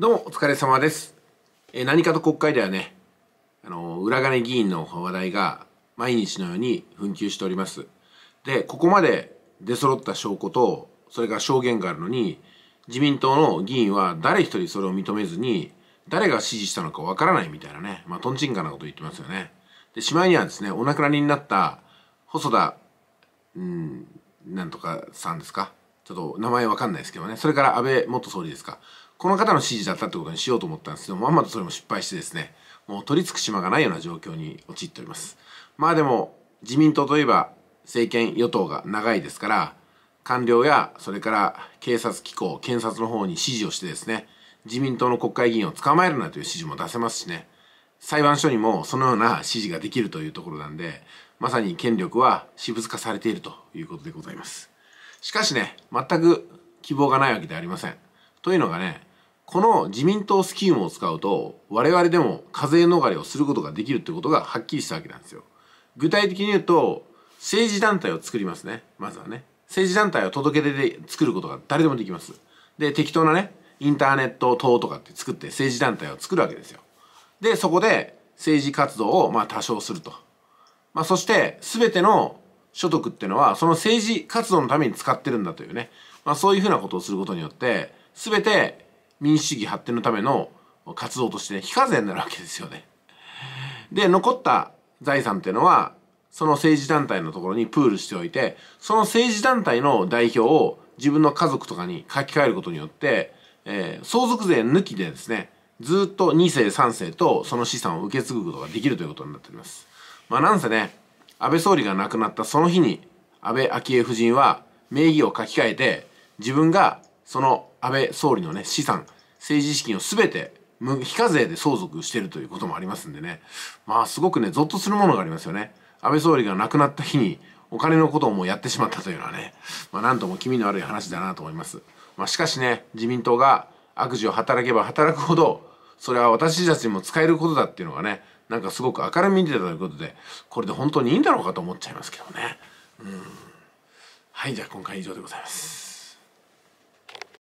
どうもお疲れ様です。何かと国会ではね、裏金議員の話題が毎日のように紛糾しております。で、ここまで出揃った証拠と、それから証言があるのに、自民党の議員は誰一人それを認めずに、誰が指示したのかわからないみたいなね、まあ、とんちんかなこと言ってますよね。で、しまいにはですね、お亡くなりになった細田、なんとかさんですか。ちょっと名前わかんないですけどね。それから安倍元総理ですか。この方の指示だったってことにしようと思ったんですけど、まんまとそれも失敗してですね、もう取り付く島がないような状況に陥っております。まあでも、自民党といえば政権与党が長いですから、官僚やそれから警察機構、検察の方に指示をしてですね、自民党の国会議員を捕まえるなという指示も出せますしね、裁判所にもそのような指示ができるというところなんで、まさに権力は私物化されているということでございます。しかしね、全く希望がないわけではありません。というのがね、この自民党スキームを使うと我々でも課税逃れをすることができるってことがはっきりしたわけなんですよ。具体的に言うと政治団体を作りますね。まずはね。政治団体を届け出で作ることが誰でもできます。で、適当なね、インターネット等とかって作って政治団体を作るわけですよ。で、そこで政治活動をまあ多少すると。まあそして全ての所得っていうのはその政治活動のために使ってるんだというね。まあそういうふうなことをすることによって全て民主主義発展のための活動として、ね、非課税になるわけですよね。で、残った財産っていうのは、その政治団体のところにプールしておいて、その政治団体の代表を自分の家族とかに書き換えることによって、相続税抜きでですね、ずっと2世3世とその資産を受け継ぐことができるということになっております。まあなんせね、安倍総理が亡くなったその日に、安倍昭恵夫人は名義を書き換えて、自分がその安倍総理のね、資産、政治資金をすべて非課税で相続しているということもありますんでね。まあすごくね、ゾッとするものがありますよね。安倍総理が亡くなった日にお金のことをもうやってしまったというのはね、まあなんとも気味の悪い話だなと思います。まあしかしね、自民党が悪事を働けば働くほど、それは私たちにも使えることだっていうのがね、なんかすごく明るみに出たということで、これで本当にいいんだろうかと思っちゃいますけどね。はい、じゃあ今回以上でございます。